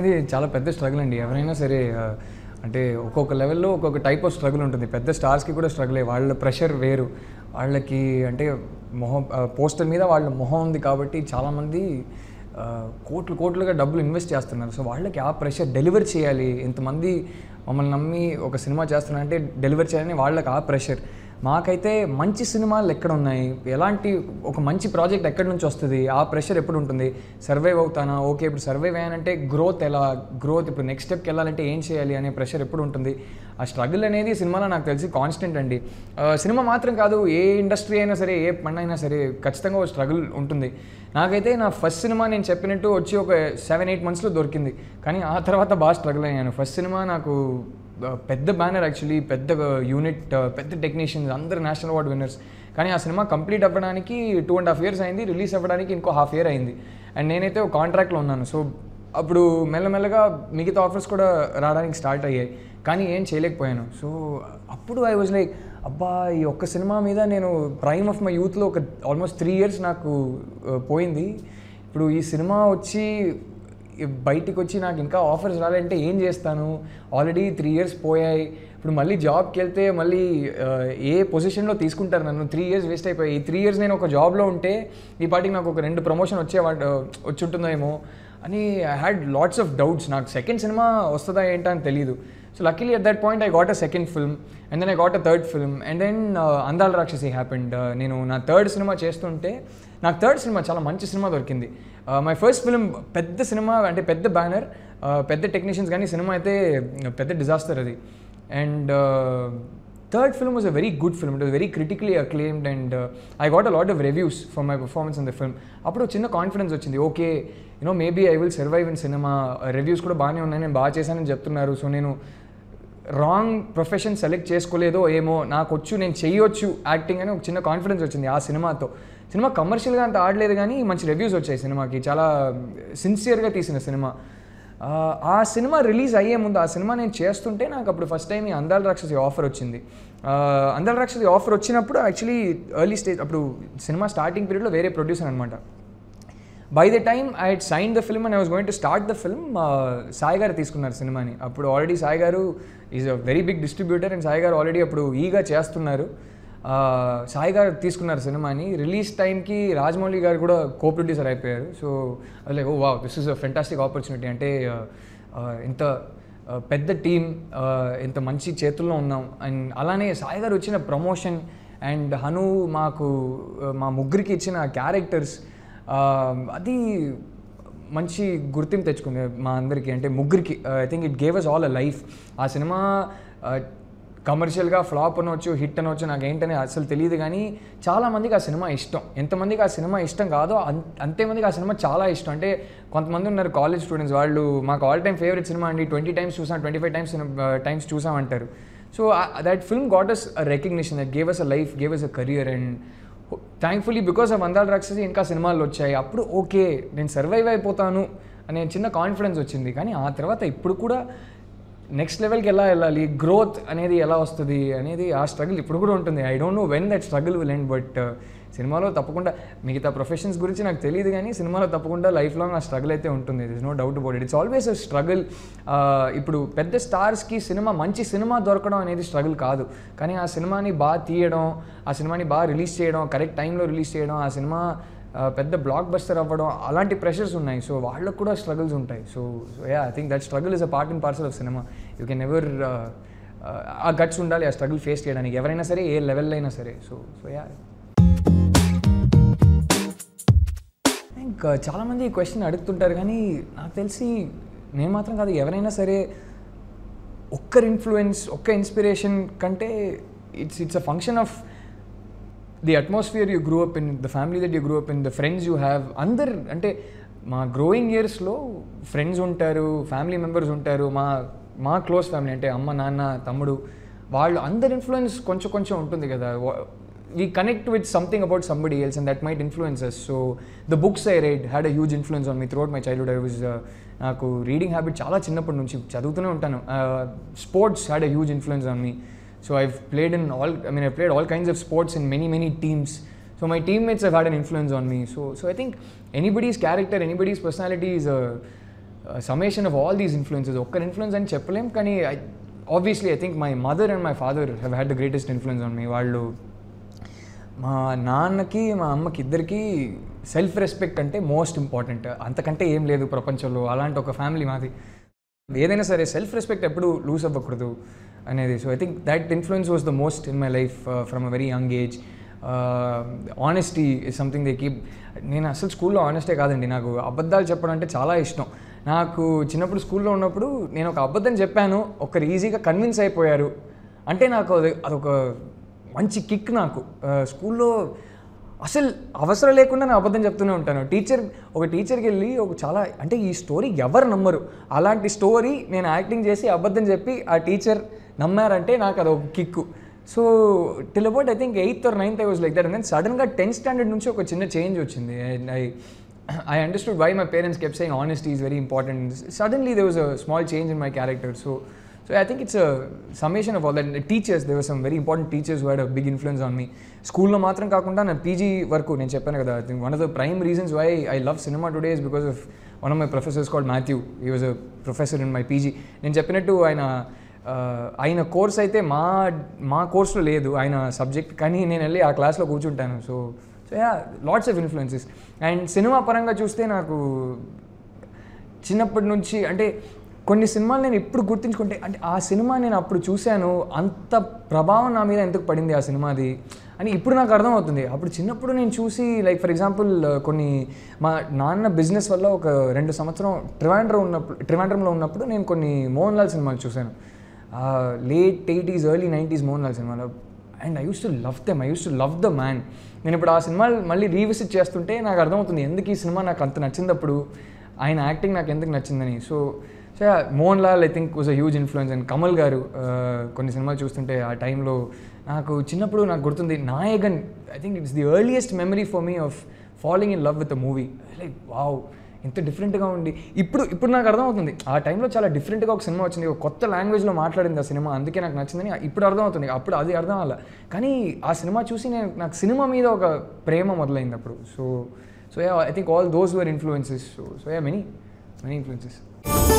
అనేది చాలా పెద్ద స్ట్రగుల్ అండి. ఎవరైనా సరే అంటే ఒక్కొక్క లెవెల్లో ఒక్కొక్క టైప్ ఆఫ్ స్ట్రగుల్ ఉంటుంది. పెద్ద స్టార్స్కి కూడా స్ట్రగుల్ అయ్యి వాళ్ళ ప్రెషర్ వేరు, వాళ్ళకి అంటే మొహం పోస్టర్ మీద వాళ్ళ మొహం ఉంది కాబట్టి చాలామంది కోట్లు కోట్లుగా డబ్బులు ఇన్వెస్ట్ చేస్తున్నారు. సో వాళ్ళకి ఆ ప్రెషర్ డెలివర్ చేయాలి, ఎంతమంది మమ్మల్ని నమ్మి ఒక సినిమా చేస్తున్నారంటే డెలివర్ చేయాలని వాళ్ళకి ఆ ప్రెషర్. మాకైతే మంచి సినిమాలు ఎక్కడ ఉన్నాయి, ఎలాంటి ఒక మంచి ప్రాజెక్ట్ ఎక్కడి నుంచి వస్తుంది, ఆ ప్రెషర్ ఎప్పుడు ఉంటుంది, సర్వైవ్ అవుతానా, ఓకే ఇప్పుడు సర్వైవ్ అయ్యానంటే గ్రోత్ ఎలా, గ్రోత్ ఇప్పుడు నెక్స్ట్ స్టెప్కి వెళ్ళాలంటే ఏం చేయాలి అనే ప్రెషర్ ఎప్పుడు ఉంటుంది. ఆ స్ట్రగుల్ అనేది సినిమాలో నాకు తెలిసి కాన్స్టెంట్ అండి. సినిమా మాత్రం కాదు, ఏ ఇండస్ట్రీ అయినా సరే, ఏ పని అయినా సరే ఖచ్చితంగా ఒక స్ట్రగుల్ ఉంటుంది. నాకైతే నా ఫస్ట్ సినిమా నేను చెప్పినట్టు వచ్చి ఒక 7-8 మంత్స్లో దొరికింది, కానీ ఆ తర్వాత బాగా స్ట్రగుల్ అయ్యాను. ఫస్ట్ సినిమా నాకు పెద్ద బ్యానర్, యాక్చువల్లీ పెద్ద యూనిట్, పెద్ద టెక్నీషియన్స్, అందరు నేషనల్ అవార్డ్ విన్నర్స్. కానీ ఆ సినిమా కంప్లీట్ అవ్వడానికి 2.5 years అయింది, రిలీజ్ అవ్వడానికి ఇంకో 1.5 year అయింది. అండ్ నేనైతే ఒక కాంట్రాక్ట్లో ఉన్నాను. సో అప్పుడు మెల్లమెల్లగా మిగతా ఆఫర్స్ కూడా రావడానికి స్టార్ట్ అయ్యాయి, కానీ ఏం చేయలేకపోయాను. సో అప్పుడు ఐ వాజ్ లైక్, అబ్బా ఈ ఒక్క సినిమా మీద నేను ప్రైమ్ ఆఫ్ మై యూత్లో ఒక ఆల్మోస్ట్ 3 years నాకు పోయింది. ఇప్పుడు ఈ సినిమా వచ్చి బయటికి వచ్చి నాకు ఇంకా ఆఫర్స్ రాలంటే ఏం చేస్తాను, ఆల్రెడీ 3 years పోయాయి. ఇప్పుడు మళ్ళీ జాబ్కి వెళ్తే మళ్ళీ ఏ పొజిషన్లో తీసుకుంటారు నన్ను, 3 years వేస్ట్ అయిపోయాయి. ఈ 3 years నేను ఒక జాబ్లో ఉంటే ఈ పాటికి నాకు ఒక 2 ప్రమోషన్ వచ్చి ఉంటుందేమో అని I had lots of doubts. నాకు సెకండ్ సినిమా వస్తుందా ఏంటో అని తెలియదు. So luckily at that point I got a second film, and then I got a third film, and then Andala Rakshasi happened. Na third cinema chestunte, na third cinema chala manchi cinema dorikindi. My first film pedda cinema ante pedda banner, pedda technicians gaani cinema aithe pedda disaster adi. And third film was a very good film. It was very critically acclaimed, and I got a lot of reviews for my performance in the film. Appudu chinna confidence ochindi, okay, you know, maybe I will survive in cinema. Reviews kuda baane unnayani, nenu baa chesanu cheptunnaru. So nenu wrong profession select చేసుకోలేదో ఏమో, నాకు వచ్చు, నేను చేయొచ్చు acting అని ఒక చిన్న confidence వచ్చింది ఆ సినిమాతో. సినిమా కమర్షియల్గా అంత ఆడలేదు, కానీ మంచి రివ్యూస్ వచ్చాయి సినిమాకి, చాలా సిన్సియర్గా తీసిన సినిమా. ఆ సినిమా రిలీజ్ అయ్యే ముందు, ఆ సినిమా నేను చేస్తుంటే నాకు అప్పుడు ఫస్ట్ టైం ఈ అందాల రాక్షసి ఆఫర్ వచ్చింది. అందాల రాక్షసి ఆఫర్ వచ్చినప్పుడు యాక్చువల్లీ ఎర్లీ స్టేజ్, అప్పుడు సినిమా స్టార్టింగ్ పీరియడ్లో వేరే ప్రొడ్యూసర్ అనమాట. By the time I had signed the film and I was going to start the film, Saigaru తీసుకున్నారు సినిమాని. అప్పుడు ఆల్రెడీ సాయిగారు is a very big distributor, and సాయిగారు ఆల్రెడీ అప్పుడు ఈగా చేస్తున్నారు. సాయిగారు తీసుకున్నారు సినిమాని. రిలీజ్ టైంకి రాజమౌళి గారు కూడా కో ప్రొడ్యూసర్ అయిపోయారు. So like oh wow, this is a fantastic opportunity. అంటే ఇంత పెద్ద టీం, ఇంత మంచి చేతుల్లో ఉన్నాం. అండ్ అలానే సాయిగారు వచ్చిన ప్రమోషన్, అండ్ హను మాకు మా ముగ్గురికి ఇచ్చిన క్యారెక్టర్స్, అది మంచి గుర్తింపు తెచ్చుకుంది మా అందరికీ, అంటే ముగ్గురికి. I think it gave us all a life. ఆ సినిమా కమర్షియల్గా ఫ్లాప్ అనవచ్చు, హిట్ అనవచ్చు, నాకు ఏంటనే అసలు తెలియదు, కానీ చాలామందికి ఆ సినిమా ఇష్టం. ఎంతమందికి ఆ సినిమా ఇష్టం కాదో అంతేమందికి ఆ సినిమా చాలా ఇష్టం. అంటే కొంతమంది ఉన్నారు కాలేజ్ స్టూడెంట్స్, వాళ్ళు మాకు ఆల్ టైమ్ ఫేవరెట్ సినిమా అండి, 20 times చూసాం, 25 times చూసామంటారు. So that film got us a recognition, that gave us a life, gave us a career. And thankfully because of Andala Rakshasi ఇంకా సినిమాలు వచ్చాయి. అప్పుడు ఓకే నేను సర్వైవ్ అయిపోతాను అనే చిన్న కాన్ఫిడెన్స్ వచ్చింది. కానీ ఆ తర్వాత ఇప్పుడు కూడా నెక్స్ట్ లెవెల్కి ఎలా వెళ్ళాలి, గ్రోత్ అనేది ఎలా వస్తుంది అనేది ఆ స్ట్రగుల్ ఇప్పుడు కూడా ఉంటుంది. I don't know when that struggle will end, but సినిమాలో తప్పకుండా, మిగతా ప్రొఫెషన్స్ గురించి నాకు తెలియదు, కానీ సినిమాలో తప్పకుండా లైఫ్ లాంగ్ ఆ స్ట్రగుల్ అయితే ఉంటుంది. This no doubt about it, it's always a struggle. ఇప్పుడు పెద్ద స్టార్స్కి సినిమా, మంచి సినిమా దొరకడం అనేది స్ట్రగుల్ కాదు, కానీ ఆ సినిమాని బాగా తీయడం, ఆ సినిమాని బాగా రిలీజ్ చేయడం, కరెక్ట్ టైంలో రిలీజ్ చేయడం, ఆ సినిమా పెద్ద బ్లాక్ బస్టర్ అవ్వడం, అలాంటి ప్రెషర్స్ ఉన్నాయి. సో వాళ్ళకు కూడా స్ట్రగుల్స్ ఉంటాయి. So yeah, I think that struggle is a part and parcel of cinema. You can ever, ఆ గట్స్ ఉండాలి ఆ స్ట్రగుల్ ఫేస్ చేయడానికి, ఎవరైనా సరే, ఏ లెవెల్ అయినా సరే. సో యా, ఇంకా చాలామంది ఈ క్వశ్చన్ అడుగుతుంటారు, కానీ నాకు తెలిసి నేను మాత్రం కాదు, ఎవరైనా సరే ఒక్కరి ఇన్ఫ్లుయెన్స్, ఒక్క ఇన్స్పిరేషన్ కంటే it's a function of the atmosphere you grew up in, the family that you grew up in, the friends you have. అందరు అంటే మా గ్రోయింగ్ ఇయర్స్లో ఫ్రెండ్స్ ఉంటారు, ఫ్యామిలీ మెంబర్స్ ఉంటారు, మా క్లోజ్ ఫ్యామిలీ అంటే అమ్మ, నాన్న, తమ్ముడు, వాళ్ళు అందరి ఇన్ఫ్లుయెన్స్ కొంచెం కొంచెం ఉంటుంది కదా. we connect with something about somebody else and that might influence us. So the books I read had a huge influence on me throughout my childhood. I was నాకు రీడింగ్ హ్యాబిట్ చాలా చిన్నప్పటి నుంచి, చదువుతూనే ఉంటాను. Sports had a huge influence on me. So I've played all kinds of sports in many teams. So my teammates have had an influence on me. So I think anybody's character, anybody's personality is a summation of all these influences, okka influence ani cheppalem kani obviously I think my mother and my father have had the greatest influence on me. Vallu మా నాన్నకి మా అమ్మకి ఇద్దరికి self respect అంటే most important, అంతకంటే ఏం లేదు ప్రపంచంలో. అలాంటి ఒక ఫ్యామిలీ మాది. ఏదైనా సరే సెల్ఫ్ రెస్పెక్ట్ ఎప్పుడు లూజ్ అవ్వకూడదు అనేది. So I think that influence was the most in my life from a very young age. Honesty is something they keep. నేను అసలు స్కూల్లో ఆనెస్టే కాదండి, నాకు అబద్ధాలు చెప్పడం అంటే చాలా ఇష్టం. నాకు చిన్నప్పుడు స్కూల్లో ఉన్నప్పుడు నేను ఒక అబద్ధం చెప్పాను, ఒకరు ఈజీగా కన్విన్స్ అయిపోయారు అంటే నాకు అదొక మంచి కిక్. నాకు స్కూల్లో అసలు అవసరం లేకుండా నేను అబద్ధం చెప్తూనే ఉంటాను. ఒక టీచర్కి వెళ్ళి ఒక చాలా అంటే ఈ స్టోరీ ఎవరు నమ్మరు, అలాంటి స్టోరీ నేను యాక్టింగ్ చేసి అబద్ధం చెప్పి ఆ టీచర్ నమ్మారంటే నాకు అదొక kick. So till about I think 8th or 9th I was like that. And సడన్గా 10th standard నుంచి ఒక చిన్న చేంజ్ వచ్చింది. And I understood why my parents kept saying honesty is very important. Suddenly they was a small change in my character. So I think it's a summation of all that. The teachers, there were some very important teachers who had a big influence on me. School lo matram kaakunda na PG varaku nenu cheppanu kada. I think one of the prime reasons why I love cinema today is because of one of my professors called Matthew. He was a professor in my PG. Nenu cheppinattu ayna course aithe ma course lo ledu ayna subject, kani nenu elli aa class lo kuchuntanu. So yeah, lots of influences. And cinema paranga chuste naaku chinnappudu nunchi ante కొన్ని సినిమాలు నేను ఇప్పుడు గుర్తుంచుకుంటే అంటే ఆ cinema నేను అప్పుడు చూశాను, అంత ప్రభావం నా మీద ఎందుకు పడింది ఆ సినిమాది అని ఇప్పుడు నాకు అర్థమవుతుంది. అప్పుడు చిన్నప్పుడు నేను చూసి లైక్ ఫర్ ఎగ్జాంపుల్ కొన్ని మా నాన్న బిజినెస్ వల్ల ఒక 2 సంవత్సరం ట్రివాండ్రంలో ఉన్నప్పుడు నేను కొన్ని మోహన్లాల్ సినిమాలు చూశాను. late 80s early 90s Mohanlal సినిమాలు. And I use to love them, I use to love the man. నేను ఇప్పుడు ఆ సినిమాలు మళ్ళీ రీవిజిట్ చేస్తుంటే నాకు అర్థమవుతుంది ఎందుకు ఈ సినిమా నాకు అంత నచ్చినప్పుడు, ఆయన యాక్టింగ్ నాకు ఎందుకు నచ్చిందని. So Mohanlal I think was a huge influence. And Kamal garu కొన్ని సినిమాలు చూస్తుంటే ఆ టైంలో నాకు చిన్నప్పుడు నాకు గుర్తుంది Nayagan. I think it's the earliest memory for me of falling in love with a movie. Like wow ఎంత డిఫరెంట్గా ఉంది. ఇప్పుడు నాకు అర్థమవుతుంది ఆ టైంలో చాలా డిఫరెంట్గా ఒక సినిమా వచ్చింది, ఒక కొత్త లాంగ్వేజ్లో మాట్లాడింది ఆ సినిమా, అందుకే నాకు నచ్చిందని ఇప్పుడు అర్థమవుతుంది. అప్పుడు అది అర్థం అవ్వాల, కానీ ఆ సినిమా చూసి నాకు సినిమా మీద ఒక ప్రేమ మొదలైంది అప్పుడు. So I think all those were influences. So yeah many many influences.